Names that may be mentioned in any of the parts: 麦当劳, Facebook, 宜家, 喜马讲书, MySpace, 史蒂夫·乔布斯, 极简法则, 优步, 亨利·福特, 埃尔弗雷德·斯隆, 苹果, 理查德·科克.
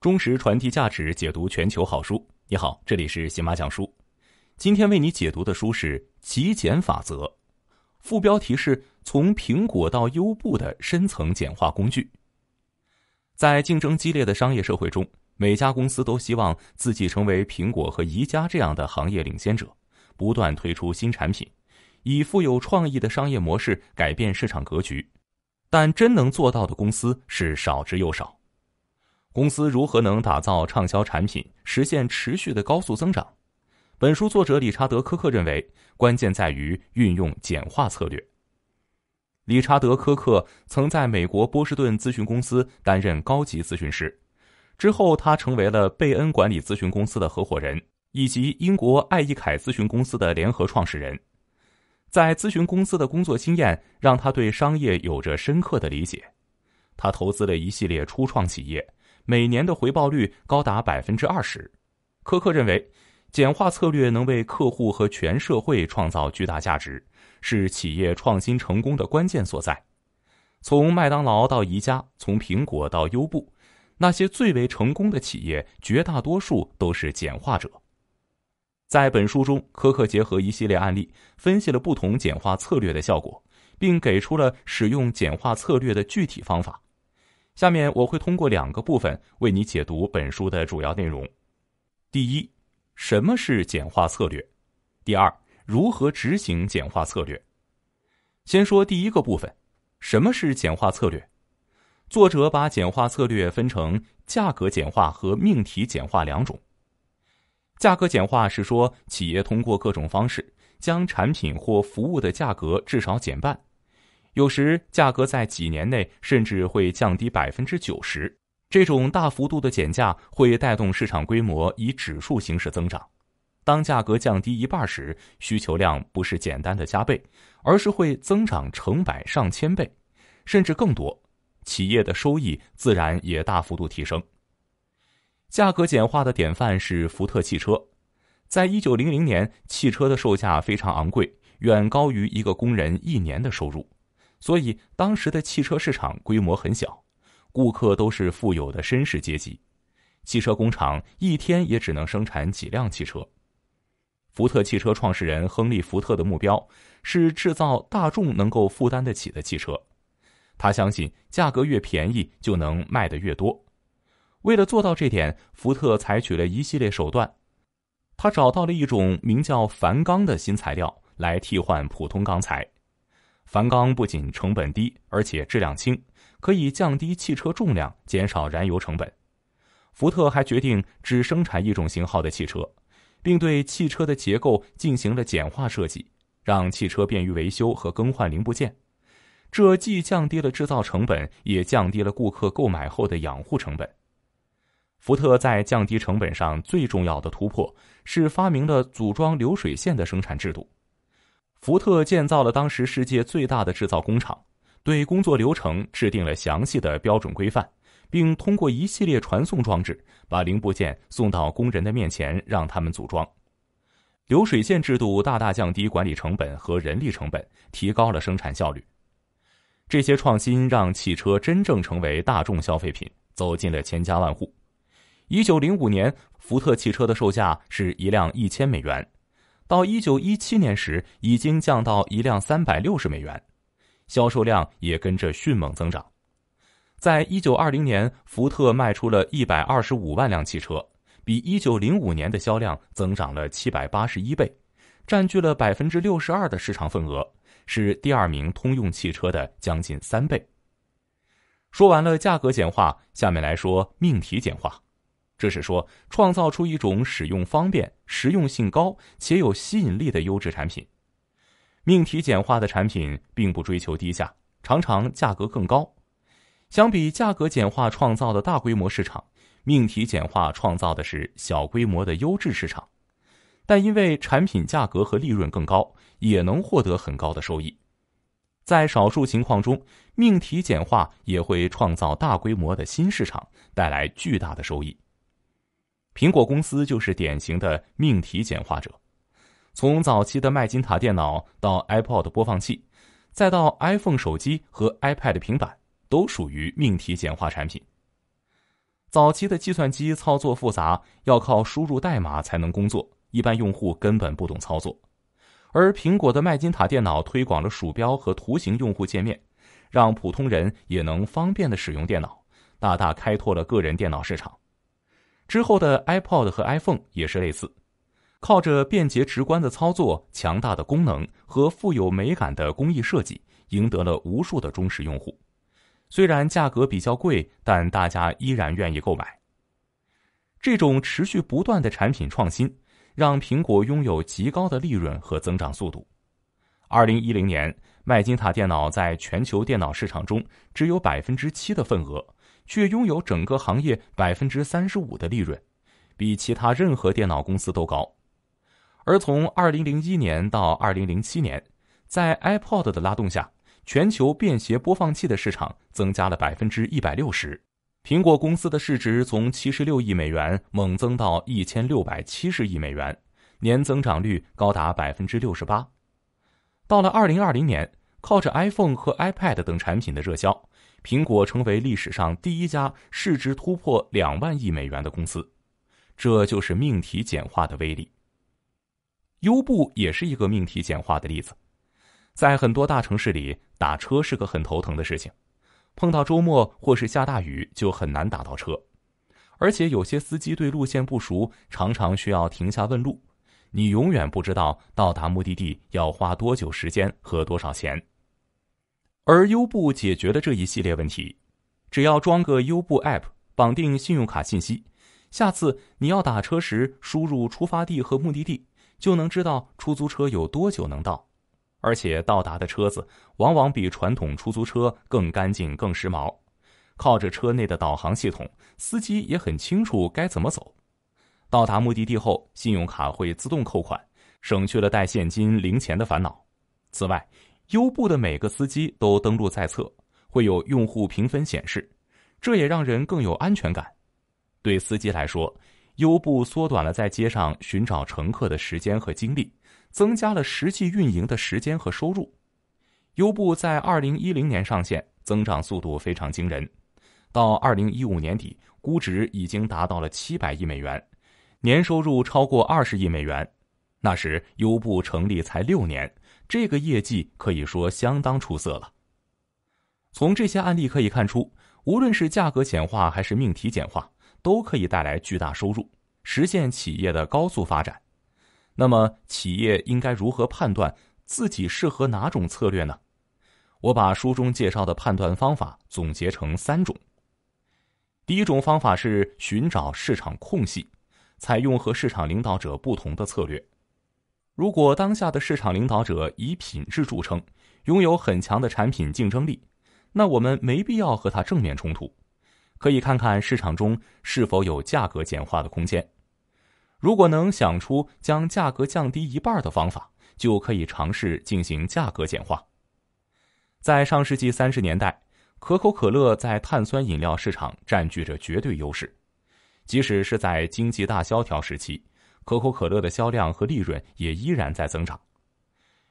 忠实传递价值，解读全球好书。你好，这里是喜马讲书。今天为你解读的书是《极简法则》，副标题是“从苹果到优步的深层简化工具”。在竞争激烈的商业社会中，每家公司都希望自己成为苹果和宜家这样的行业领先者，不断推出新产品，以富有创意的商业模式改变市场格局。但真能做到的公司是少之又少。公司如何能打造畅销产品，实现持续的高速增长？本书作者理查德·科克认为，关键在于运用简化策略。理查德·科克曾在美国波士顿咨询公司担任高级咨询师，之后他成为了贝恩管理咨询公司的合伙人，以及英国艾依凯咨询公司的联合创始人。在咨询公司的工作经验让他对商业有着深刻的理解。他投资了一系列初创企业，每年的回报率高达 20%。 科克认为，简化策略能为客户和全社会创造巨大价值，是企业创新成功的关键所在。从麦当劳到宜家，从苹果到优步，那些最为成功的企业绝大多数都是简化者。在本书中，科克结合一系列案例，分析了不同简化策略的效果，并给出了使用简化策略的具体方法。下面我会通过2个部分为你解读本书的主要内容。第一，什么是简化策略？第二，如何执行简化策略？先说第一个部分，什么是简化策略？作者把简化策略分成价格简化和命题简化2种。价格简化是说，企业通过各种方式将产品或服务的价格至少减半，有时价格在几年内甚至会降低 90%。 这种大幅度的减价会带动市场规模以指数形式增长。当价格降低1半时，需求量不是简单的加倍，而是会增长成百上千倍，甚至更多，企业的收益自然也大幅度提升。价格简化的典范是福特汽车。在1900年，汽车的售价非常昂贵，远高于一个工人1年的收入，所以当时的汽车市场规模很小，顾客都是富有的绅士阶级。汽车工厂一天也只能生产几辆汽车。福特汽车创始人亨利·福特的目标是制造大众能够负担得起的汽车，他相信价格越便宜就能卖得越多。为了做到这点，福特采取了一系列手段。他找到了一种名叫钒钢的新材料来替换普通钢材。钒钢不仅成本低，而且质量轻，可以降低汽车重量，减少燃油成本。福特还决定只生产一种型号的汽车，并对汽车的结构进行了简化设计，让汽车便于维修和更换零部件。这既降低了制造成本，也降低了顾客购买后的养护成本。福特在降低成本上最重要的突破是发明了组装流水线的生产制度。福特建造了当时世界最大的制造工厂，对工作流程制定了详细的标准规范，并通过一系列传送装置把零部件送到工人的面前，让他们组装。流水线制度大大降低管理成本和人力成本，提高了生产效率。这些创新让汽车真正成为大众消费品，走进了千家万户。1905年，福特汽车的售价是一辆$1000，到1917年时已经降到一辆$360，销售量也跟着迅猛增长。在1920年，福特卖出了125万辆汽车，比1905年的销量增长了781倍，占据了 62% 的市场份额，是第2名通用汽车的将近3倍。说完了价格简化，下面来说命题简化。这是说，创造出一种使用方便、实用性高且有吸引力的优质产品。命题简化的产品并不追求低价，常常价格更高。相比价格简化创造的大规模市场，命题简化创造的是小规模的优质市场，但因为产品价格和利润更高，也能获得很高的收益。在少数情况中，命题简化也会创造大规模的新市场，带来巨大的收益。苹果公司就是典型的命题简化者。从早期的麦金塔电脑到 iPod 播放器，再到 iPhone 手机和 iPad 平板，都属于命题简化产品。早期的计算机操作复杂，要靠输入代码才能工作，一般用户根本不懂操作。而苹果的麦金塔电脑推广了鼠标和图形用户界面，让普通人也能方便地使用电脑，大大开拓了个人电脑市场。之后的 iPod 和 iPhone 也是类似，靠着便捷直观的操作、强大的功能和富有美感的工艺设计，赢得了无数的忠实用户。虽然价格比较贵，但大家依然愿意购买。这种持续不断的产品创新，让苹果拥有极高的利润和增长速度。2010年，麦金塔电脑在全球电脑市场中只有 7% 的份额，却拥有整个行业 35% 的利润，比其他任何电脑公司都高。而从2001年到2007年，在 iPod 的拉动下，全球便携播放器的市场增加了 160%， 苹果公司的市值从76亿美元猛增到1670亿美元，年增长率高达 68%。 到了2020年，靠着 iPhone 和 iPad 等产品的热销，苹果成为历史上第一家市值突破2万亿美元的公司。这就是命题简化的威力。优步也是一个命题简化的例子。在很多大城市里，打车是个很头疼的事情，碰到周末或是下大雨就很难打到车，而且有些司机对路线不熟，常常需要停下问路，你永远不知道到达目的地要花多久时间和多少钱。而优步解决了这一系列问题，只要装个优步 App， 绑定信用卡信息，下次你要打车时输入出发地和目的地，就能知道出租车有多久能到。而且到达的车子往往比传统出租车更干净更时髦，靠着车内的导航系统，司机也很清楚该怎么走。到达目的地后，信用卡会自动扣款，省去了带现金零钱的烦恼。此外，优步的每个司机都登录在册，会有用户评分显示，这也让人更有安全感。对司机来说，优步缩短了在街上寻找乘客的时间和精力，增加了实际运营的时间和收入。优步在2010年上线，增长速度非常惊人，到2015年底，估值已经达到了700亿美元，年收入超过20亿美元。那时优步成立才6年，这个业绩可以说相当出色了。从这些案例可以看出，无论是价格简化还是命题简化，都可以带来巨大收入，实现企业的高速发展。那么企业应该如何判断自己适合哪种策略呢？我把书中介绍的判断方法总结成3种。第一种方法是寻找市场空隙，采用和市场领导者不同的策略。如果当下的市场领导者以品质著称，拥有很强的产品竞争力，那我们没必要和他正面冲突，可以看看市场中是否有价格简化的空间。如果能想出将价格降低1半的方法，就可以尝试进行价格简化。在上世纪30年代，可口可乐在碳酸饮料市场占据着绝对优势。即使是在经济大萧条时期，可口可乐的销量和利润也依然在增长。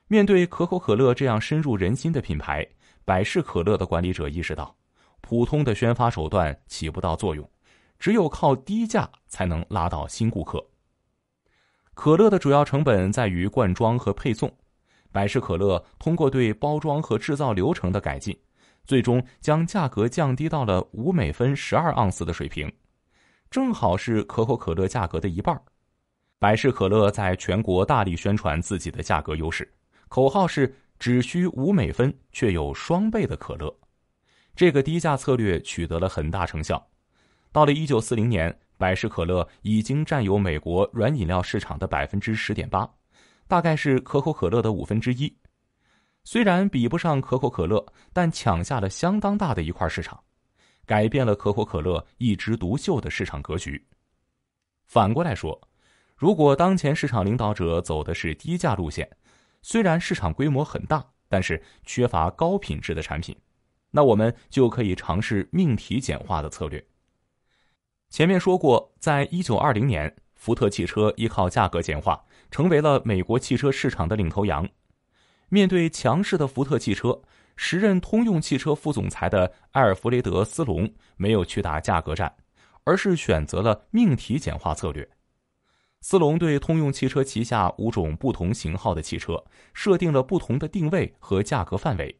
面对可口可乐这样深入人心的品牌，百事可乐的管理者意识到，普通的宣发手段起不到作用，只有靠低价才能拉到新顾客。可乐的主要成本在于灌装和配送，百事可乐通过对包装和制造流程的改进，最终将价格降低到了5美分12盎司的水平，正好是可口可乐价格的1半。百事可乐在全国大力宣传自己的价格优势，口号是只需5美分却有双倍的可乐。这个低价策略取得了很大成效，到了1940年，百事可乐已经占有美国软饮料市场的 10.8%， 大概是可口可乐的1/5。虽然比不上可口可乐，但抢下了相当大的一块市场，改变了可口可乐一枝独秀的市场格局。反过来说，如果当前市场领导者走的是低价路线，虽然市场规模很大，但是缺乏高品质的产品，那我们就可以尝试命题简化的策略。前面说过，在1920年，福特汽车依靠价格简化，成为了美国汽车市场的领头羊。面对强势的福特汽车，时任通用汽车副总裁的埃尔弗雷德·斯隆没有去打价格战，而是选择了命题简化策略。斯隆对通用汽车旗下5种不同型号的汽车设定了不同的定位和价格范围，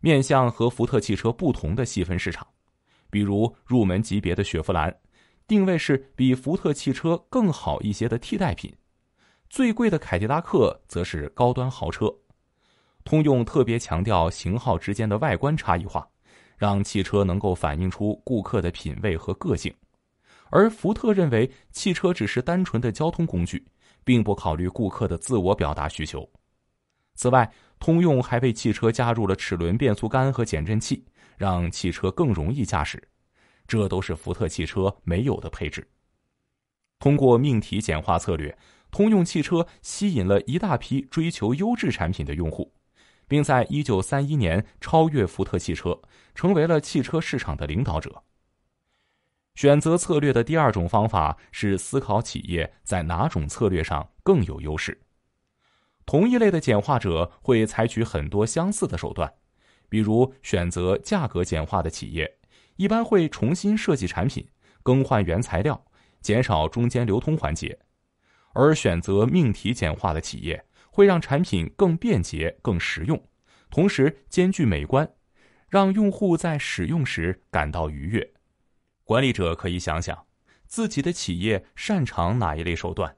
面向和福特汽车不同的细分市场。比如入门级别的雪佛兰，定位是比福特汽车更好一些的替代品；最贵的凯迪拉克则是高端豪车。通用特别强调型号之间的外观差异化，让汽车能够反映出顾客的品味和个性。而福特认为汽车只是单纯的交通工具，并不考虑顾客的自我表达需求。此外，通用还为汽车加入了齿轮变速杆和减震器，让汽车更容易驾驶，这都是福特汽车没有的配置。通过命题简化策略，通用汽车吸引了一大批追求优质产品的用户，并在1931年超越福特汽车，成为了汽车市场的领导者。选择策略的第二种方法是思考企业在哪种策略上更有优势。同一类的简化者会采取很多相似的手段，比如选择价格简化的企业，一般会重新设计产品，更换原材料，减少中间流通环节；而选择命题简化的企业，会让产品更便捷、更实用，同时兼具美观，让用户在使用时感到愉悦。管理者可以想想，自己的企业擅长哪一类手段？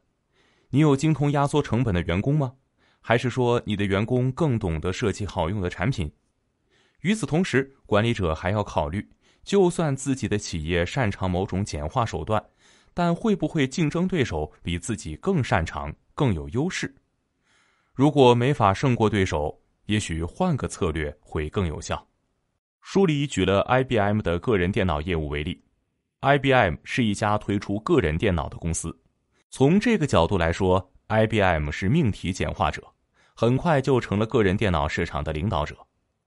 你有精通压缩成本的员工吗？还是说你的员工更懂得设计好用的产品？与此同时，管理者还要考虑，就算自己的企业擅长某种简化手段，但会不会竞争对手比自己更擅长、更有优势？如果没法胜过对手，也许换个策略会更有效。书里举了 IBM 的个人电脑业务为例。 IBM 是一家推出个人电脑的公司，从这个角度来说， IBM 是命题简化者，很快就成了个人电脑市场的领导者。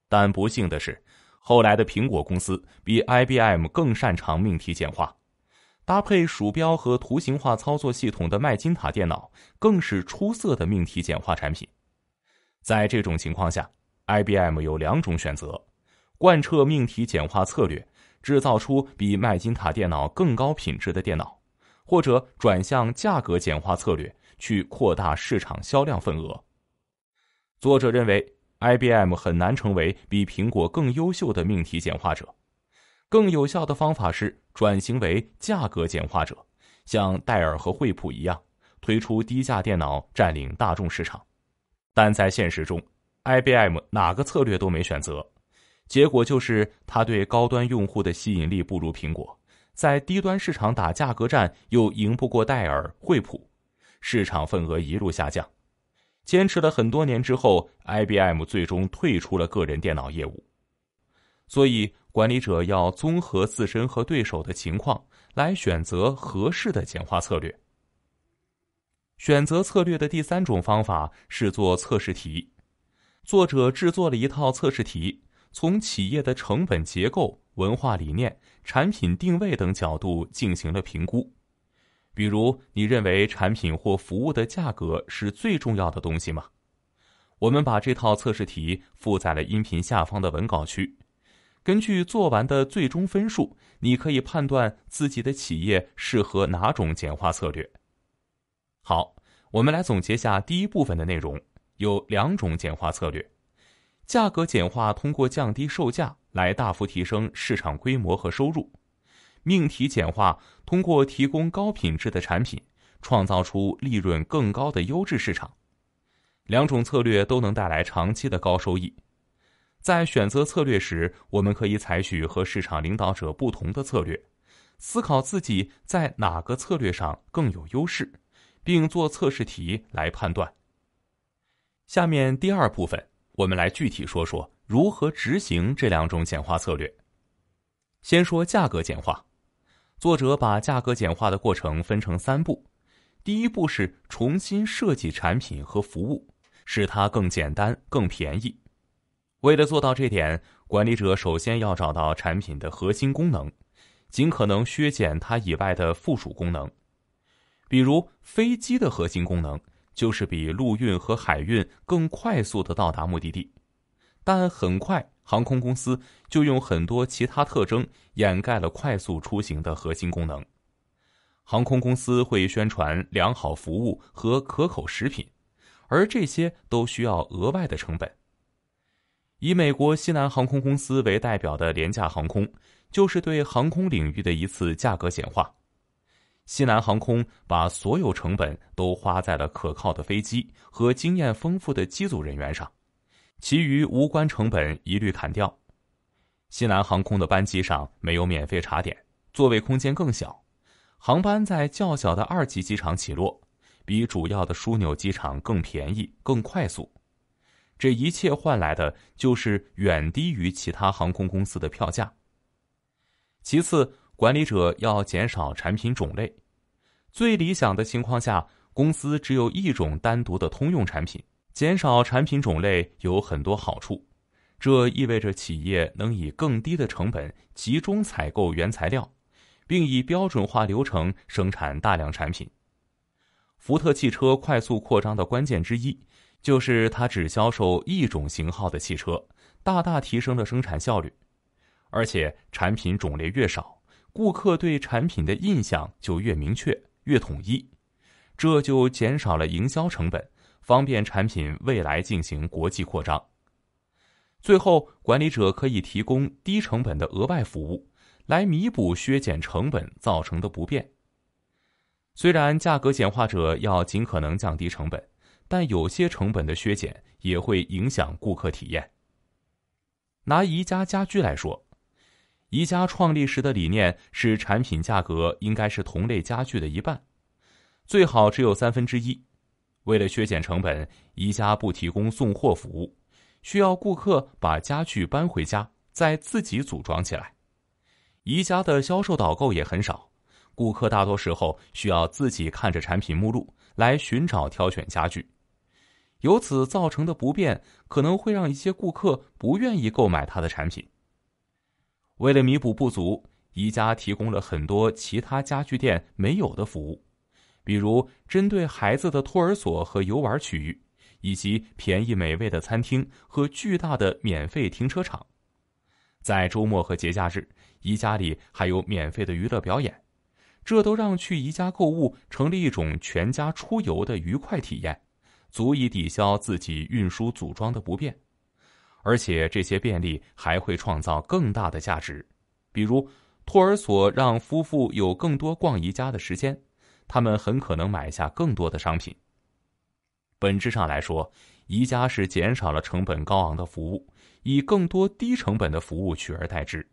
但不幸的是，后来的苹果公司比 IBM 更擅长命题简化，搭配鼠标和图形化操作系统的麦金塔电脑更是出色的命题简化产品。在这种情况下， IBM 有2种选择：贯彻命题简化策略，制造出比麦金塔电脑更高品质的电脑，或者转向价格简化策略，去扩大市场销量份额。作者认为 IBM 很难成为比苹果更优秀的命题简化者，更有效的方法是转型为价格简化者，像戴尔和惠普一样，推出低价电脑占领大众市场。但在现实中， IBM 哪个策略都没选择，结果就是它对高端用户的吸引力不如苹果，在低端市场打价格战又赢不过戴尔、惠普，市场份额一路下降。坚持了很多年之后， IBM 最终退出了个人电脑业务。所以，管理者要综合自身和对手的情况来选择合适的简化策略。选择策略的第3种方法是做测试题。作者制作了一套测试题，从企业的成本结构、文化理念、产品定位等角度进行了评估。比如，你认为产品或服务的价格是最重要的东西吗？我们把这套测试题附在了音频下方的文稿区。根据做完的最终分数，你可以判断自己的企业适合哪种简化策略。好，我们来总结下第一部分的内容，有2种简化策略。价格简化通过降低售价来大幅提升市场规模和收入。命题简化通过提供高品质的产品，创造出利润更高的优质市场。2种策略都能带来长期的高收益。在选择策略时，我们可以采取和市场领导者不同的策略，思考自己在哪个策略上更有优势，并做测试题来判断。下面第2部分，我们来具体说说如何执行这2种简化策略。先说价格简化。作者把价格简化的过程分成3步。第一步是重新设计产品和服务，使它更简单、更便宜。为了做到这点，管理者首先要找到产品的核心功能，尽可能削减它以外的附属功能。比如，飞机的核心功能就是比陆运和海运更快速地到达目的地，但很快航空公司就用很多其他特征掩盖了快速出行的核心功能。航空公司会宣传良好服务和可口食品，而这些都需要额外的成本。以美国西南航空公司为代表的廉价航空，就是对航空领域的一次价格显化。西南航空把所有成本都花在了可靠的飞机和经验丰富的机组人员上，其余无关成本一律砍掉。西南航空的班机上没有免费茶点，座位空间更小，航班在较小的二级机场起落，比主要的枢纽机场更便宜、更快速。这一切换来的就是远低于其他航空公司的票价。其次，管理者要减少产品种类。最理想的情况下，公司只有一种单独的通用产品。减少产品种类有很多好处，这意味着企业能以更低的成本集中采购原材料，并以标准化流程生产大量产品。福特汽车快速扩张的关键之一，就是它只销售一种型号的汽车，大大提升了生产效率。而且产品种类越少，顾客对产品的印象就越明确、越统一，这就减少了营销成本，方便产品未来进行国际扩张。最后，管理者可以提供低成本的额外服务，来弥补削减成本造成的不便。虽然价格简化者要尽可能降低成本，但有些成本的削减也会影响顾客体验。拿宜家家居来说，宜家创立时的理念是产品价格应该是同类家具的一半，最好只有1/3。为了削减成本，宜家不提供送货服务，需要顾客把家具搬回家，再自己组装起来。宜家的销售导购也很少，顾客大多时候需要自己看着产品目录来寻找挑选家具。由此造成的不便可能会让一些顾客不愿意购买他的产品。为了弥补不足，宜家提供了很多其他家具店没有的服务，比如针对孩子的托儿所和游玩区域，以及便宜美味的餐厅和巨大的免费停车场。在周末和节假日，宜家里还有免费的娱乐表演，这都让去宜家购物成了一种全家出游的愉快体验，足以抵消自己运输组装的不便。而且这些便利还会创造更大的价值，比如托儿所让夫妇有更多逛宜家的时间，他们很可能买下更多的商品。本质上来说，宜家是减少了成本高昂的服务，以更多低成本的服务取而代之，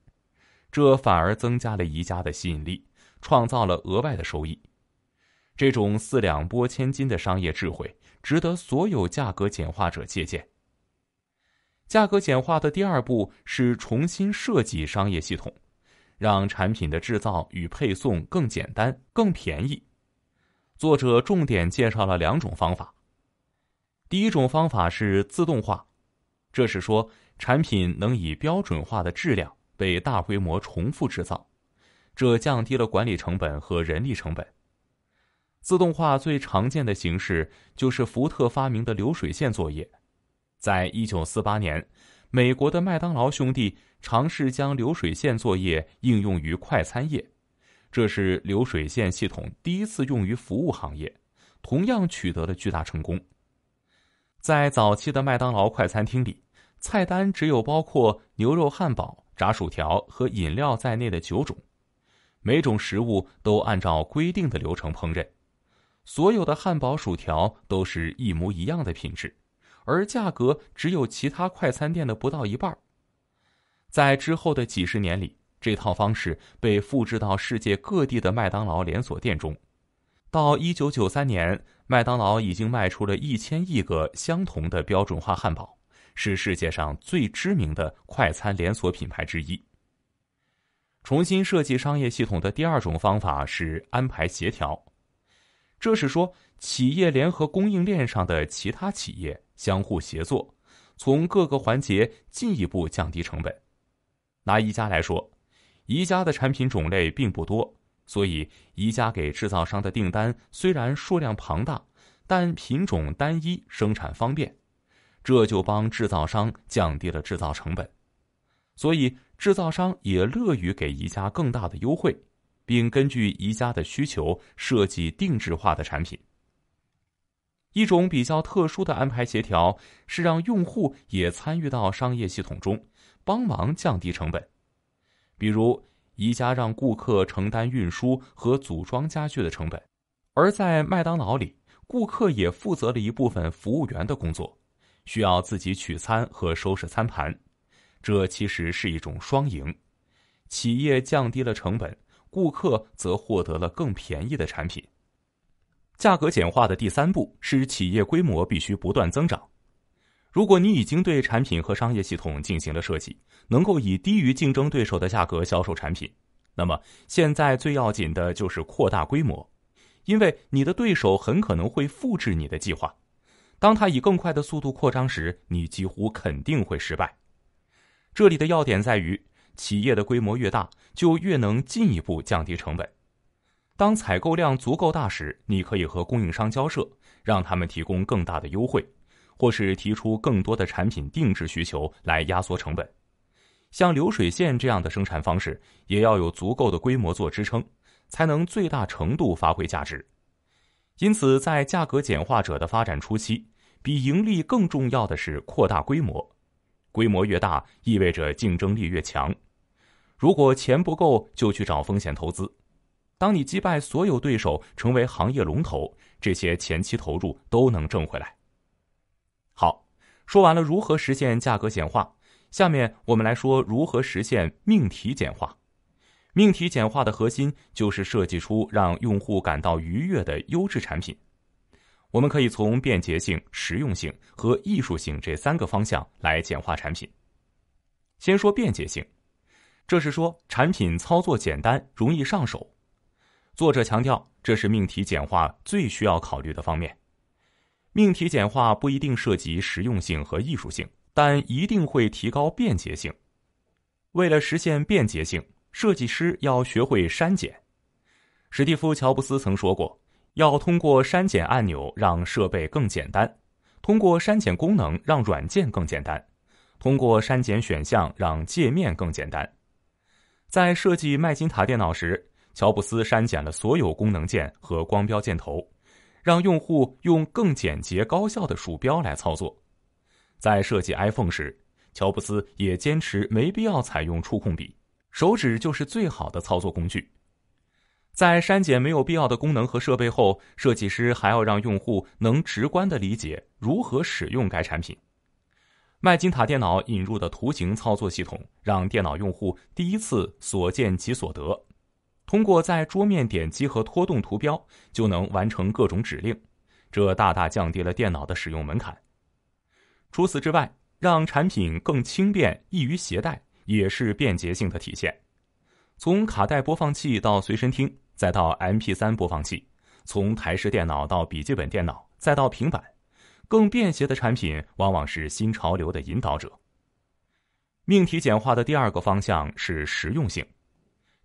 这反而增加了宜家的吸引力，创造了额外的收益。这种四两拨千斤的商业智慧，值得所有价格简化者借鉴。价格简化的第二步是重新设计商业系统，让产品的制造与配送更简单、更便宜。作者重点介绍了2种方法。第一种方法是自动化，这是说产品能以标准化的质量被大规模重复制造，这降低了管理成本和人力成本。自动化最常见的形式就是福特发明的流水线作业。在1948年，美国的麦当劳兄弟尝试将流水线作业应用于快餐业，这是流水线系统第一次用于服务行业，同样取得了巨大成功。在早期的麦当劳快餐厅里，菜单只有包括牛肉汉堡、炸薯条和饮料在内的9种，每种食物都按照规定的流程烹饪，所有的汉堡、薯条都是一模一样的品质，而价格只有其他快餐店的不到一半。在之后的几十年里，这套方式被复制到世界各地的麦当劳连锁店中。到1993年，麦当劳已经卖出了1000亿个相同的标准化汉堡，是世界上最知名的快餐连锁品牌之一。重新设计商业系统的第2种方法是安排协调，这是说企业联合供应链上的其他企业相互协作，从各个环节进一步降低成本。拿宜家来说，宜家的产品种类并不多，所以宜家给制造商的订单虽然数量庞大，但品种单一，生产方便，这就帮制造商降低了制造成本。所以制造商也乐于给宜家更大的优惠，并根据宜家的需求设计定制化的产品。一种比较特殊的安排协调是让用户也参与到商业系统中，帮忙降低成本。比如，宜家让顾客承担运输和组装家具的成本，而在麦当劳里，顾客也负责了一部分服务员的工作，需要自己取餐和收拾餐盘。这其实是一种双赢，企业降低了成本，顾客则获得了更便宜的产品。价格简化的第三步是企业规模必须不断增长。如果你已经对产品和商业系统进行了设计，能够以低于竞争对手的价格销售产品，那么现在最要紧的就是扩大规模，因为你的对手很可能会复制你的计划，当他以更快的速度扩张时，你几乎肯定会失败。这里的要点在于，企业的规模越大，就越能进一步降低成本。当采购量足够大时，你可以和供应商交涉，让他们提供更大的优惠，或是提出更多的产品定制需求来压缩成本。像流水线这样的生产方式，也要有足够的规模做支撑，才能最大程度发挥价值。因此，在价格简化者的发展初期，比盈利更重要的是扩大规模。规模越大，意味着竞争力越强。如果钱不够，就去找风险投资。当你击败所有对手，成为行业龙头，这些前期投入都能挣回来。好，说完了如何实现价格简化，下面我们来说如何实现命题简化。命题简化的核心就是设计出让用户感到愉悦的优质产品。我们可以从便捷性、实用性和艺术性这三个方向来简化产品。先说便捷性，这是说产品操作简单，容易上手。作者强调，这是命题简化最需要考虑的方面。命题简化不一定涉及实用性和艺术性，但一定会提高便捷性。为了实现便捷性，设计师要学会删减。史蒂夫·乔布斯曾说过，要通过删减按钮让设备更简单，通过删减功能让软件更简单，通过删减选项让界面更简单。在设计麦金塔电脑时，乔布斯删减了所有功能键和光标箭头，让用户用更简洁高效的鼠标来操作。在设计 iPhone 时，乔布斯也坚持没必要采用触控笔，手指就是最好的操作工具。在删减没有必要的功能和设备后，设计师还要让用户能直观地理解如何使用该产品。麦金塔电脑引入的图形操作系统，让电脑用户第一次所见即所得。通过在桌面点击和拖动图标，就能完成各种指令，这大大降低了电脑的使用门槛。除此之外，让产品更轻便、易于携带，也是便捷性的体现。从卡带播放器到随身听，再到 MP3 播放器，从台式电脑到笔记本电脑，再到平板，更便携的产品往往是新潮流的引导者。命题简化的第二个方向是实用性。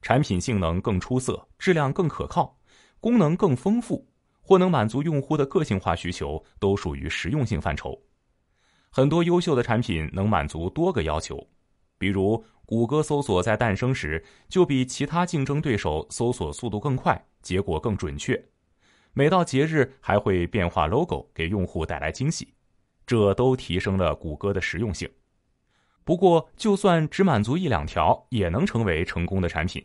产品性能更出色，质量更可靠，功能更丰富，或能满足用户的个性化需求，都属于实用性范畴。很多优秀的产品能满足多个要求，比如谷歌搜索在诞生时，就比其他竞争对手搜索速度更快，结果更准确。每到节日还会变化 logo， 给用户带来惊喜，这都提升了谷歌的实用性。不过，就算只满足一两条，也能成为成功的产品。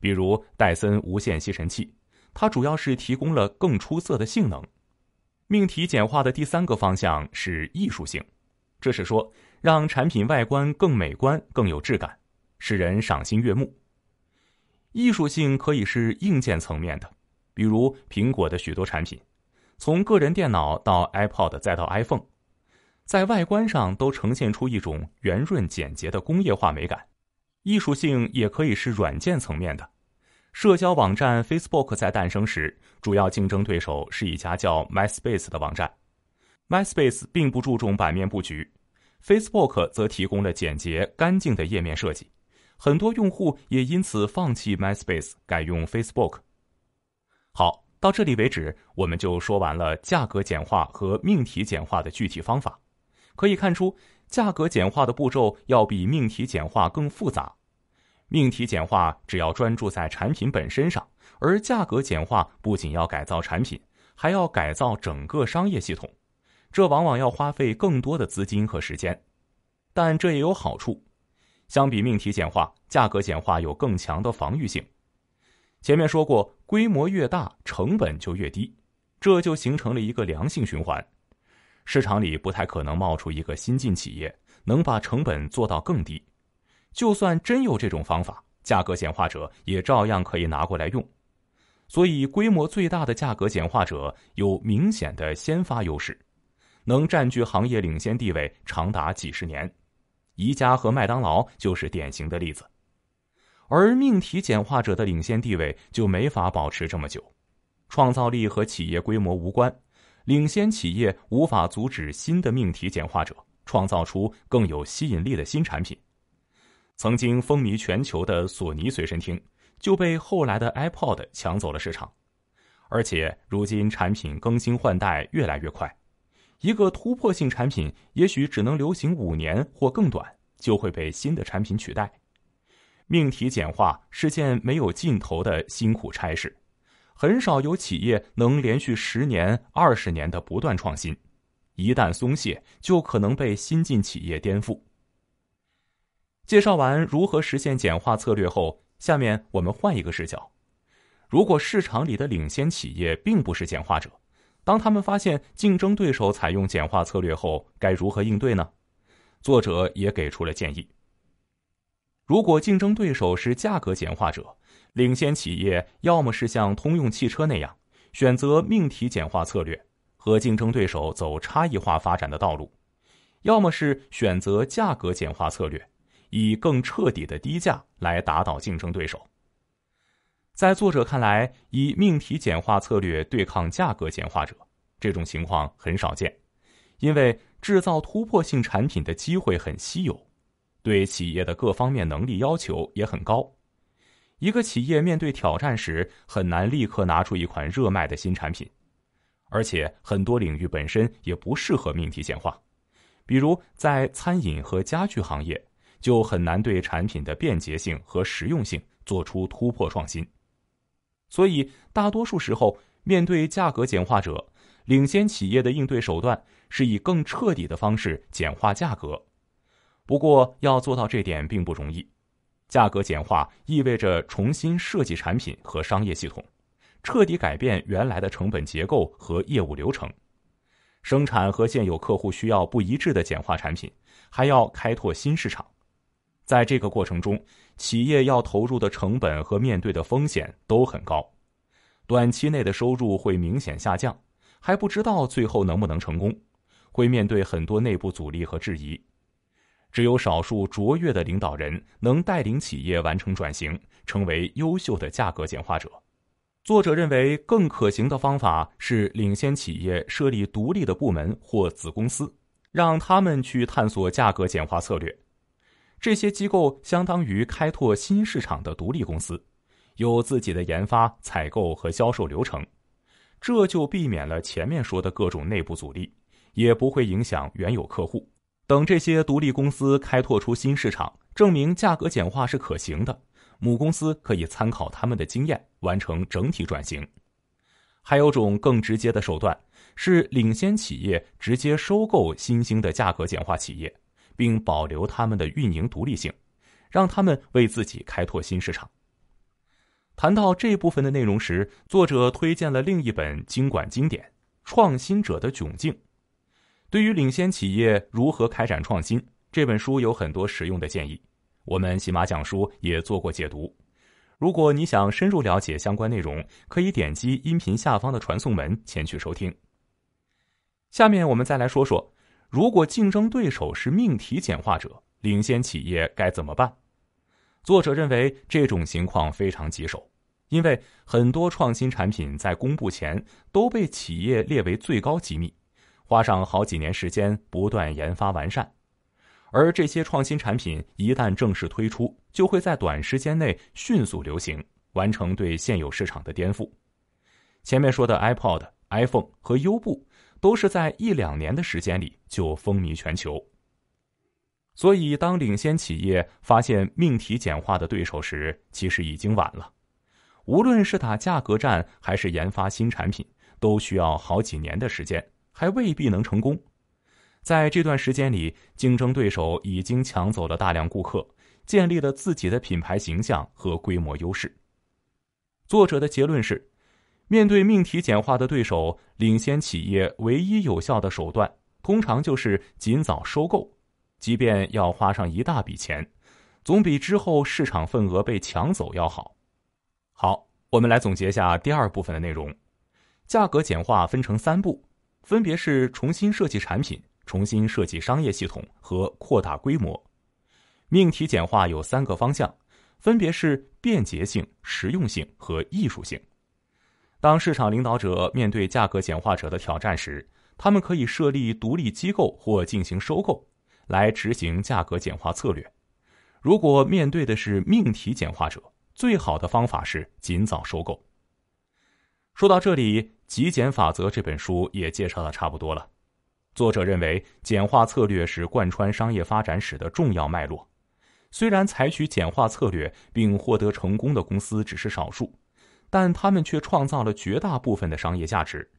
比如戴森无线吸尘器，它主要是提供了更出色的性能。命题简化的第三个方向是艺术性，这是说让产品外观更美观、更有质感，使人赏心悦目。艺术性可以是硬件层面的，比如苹果的许多产品，从个人电脑到 iPod 再到 iPhone， 在外观上都呈现出一种圆润简洁的工业化美感。艺术性也可以是软件层面的。社交网站 Facebook 在诞生时，主要竞争对手是一家叫 MySpace 的网站。MySpace 并不注重版面布局， Facebook 则提供了简洁干净的页面设计，很多用户也因此放弃 MySpace， 改用 Facebook。 好，到这里为止，我们就说完了价格简化和命题简化的具体方法。可以看出，价格简化的步骤要比命题简化更复杂。命题简化只要专注在产品本身上，而价格简化不仅要改造产品，还要改造整个商业系统，这往往要花费更多的资金和时间。但这也有好处，相比命题简化，价格简化有更强的防御性。前面说过，规模越大，成本就越低，这就形成了一个良性循环。市场里不太可能冒出一个新进企业能把成本做到更低。就算真有这种方法，价格简化者也照样可以拿过来用。所以规模最大的价格简化者有明显的先发优势，能占据行业领先地位长达几十年。宜家和麦当劳就是典型的例子。而命题简化者的领先地位就没法保持这么久。创造力和企业规模无关，领先企业无法阻止新的命题简化者创造出更有吸引力的新产品。曾经风靡全球的索尼随身听就被后来的 iPod 抢走了市场，而且如今产品更新换代越来越快，一个突破性产品也许只能流行5年或更短，就会被新的产品取代。命题简化是件没有尽头的辛苦差事，很少有企业能连续10年、20年的不断创新，一旦松懈，就可能被新进企业颠覆。介绍完如何实现简化策略后，下面我们换一个视角。如果市场里的领先企业并不是简化者，当他们发现竞争对手采用简化策略后，该如何应对呢？作者也给出了建议。如果竞争对手是价格简化者，领先企业要么是像通用汽车那样选择命题简化策略，和竞争对手走差异化发展的道路，要么是选择价格简化策略，以更彻底的低价来打倒竞争对手。在作者看来，以命题简化策略对抗价格简化者，这种情况很少见，因为制造突破性产品的机会很稀有，对企业的各方面能力要求也很高。一个企业面对挑战时，很难立刻拿出一款热卖的新产品，而且很多领域本身也不适合命题简化，比如在餐饮和家具行业，就很难对产品的便捷性和实用性做出突破创新。所以大多数时候，面对价格简化者，领先企业的应对手段是以更彻底的方式简化价格。不过要做到这点并不容易，价格简化意味着重新设计产品和商业系统，彻底改变原来的成本结构和业务流程，生产和现有客户需要不一致的简化产品，还要开拓新市场。在这个过程中，企业要投入的成本和面对的风险都很高，短期内的收入会明显下降，还不知道最后能不能成功，会面对很多内部阻力和质疑。只有少数卓越的领导人能带领企业完成转型，成为优秀的价格简化者。作者认为，更可行的方法是领先企业设立独立的部门或子公司，让他们去探索价格简化策略。这些机构相当于开拓新市场的独立公司，有自己的研发、采购和销售流程，这就避免了前面说的各种内部阻力，也不会影响原有客户。等这些独立公司开拓出新市场，证明价格简化是可行的，母公司可以参考他们的经验，完成整体转型。还有种更直接的手段，是领先企业直接收购新兴的价格简化企业，并保留他们的运营独立性，让他们为自己开拓新市场。谈到这部分的内容时，作者推荐了另一本经管经典《创新者的窘境》。对于领先企业如何开展创新，这本书有很多实用的建议，我们喜马讲书也做过解读。如果你想深入了解相关内容，可以点击音频下方的传送门前去收听。下面我们再来说说，如果竞争对手是命题简化者，领先企业该怎么办？作者认为这种情况非常棘手，因为很多创新产品在公布前都被企业列为最高机密，花上好几年时间不断研发完善，而这些创新产品一旦正式推出，就会在短时间内迅速流行，完成对现有市场的颠覆。前面说的 iPod、iPhone 和优步都是在1-2年的时间里就风靡全球。所以当领先企业发现命题简化的对手时，其实已经晚了。无论是打价格战还是研发新产品，都需要好几年的时间，还未必能成功。在这段时间里，竞争对手已经抢走了大量顾客，建立了自己的品牌形象和规模优势。作者的结论是，面对命题简化的对手，领先企业唯一有效的手段，通常就是尽早收购，即便要花上一大笔钱，总比之后市场份额被抢走要好。好，我们来总结下第二部分的内容。价格简化分成三步，分别是重新设计产品、重新设计商业系统和扩大规模。命题简化有三个方向，分别是便捷性、实用性和艺术性。当市场领导者面对价格简化者的挑战时，他们可以设立独立机构或进行收购，来执行价格简化策略。如果面对的是命题简化者，最好的方法是尽早收购。说到这里，《极简法则》这本书也介绍的差不多了。作者认为，简化策略是贯穿商业发展史的重要脉络。虽然采取简化策略并获得成功的公司只是少数，但他们却创造了绝大部分的商业价值。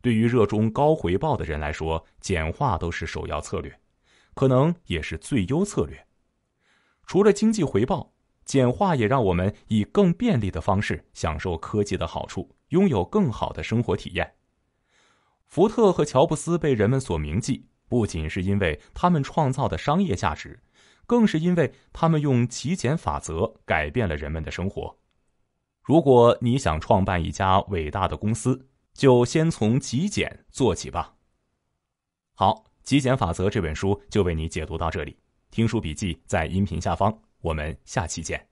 对于热衷高回报的人来说，简化都是首要策略，可能也是最优策略。除了经济回报，简化也让我们以更便利的方式享受科技的好处，拥有更好的生活体验。福特和乔布斯被人们所铭记，不仅是因为他们创造的商业价值，更是因为他们用极简法则改变了人们的生活。如果你想创办一家伟大的公司，就先从极简做起吧。好，《极简法则》这本书就为你解读到这里。听书笔记在音频下方，我们下期见。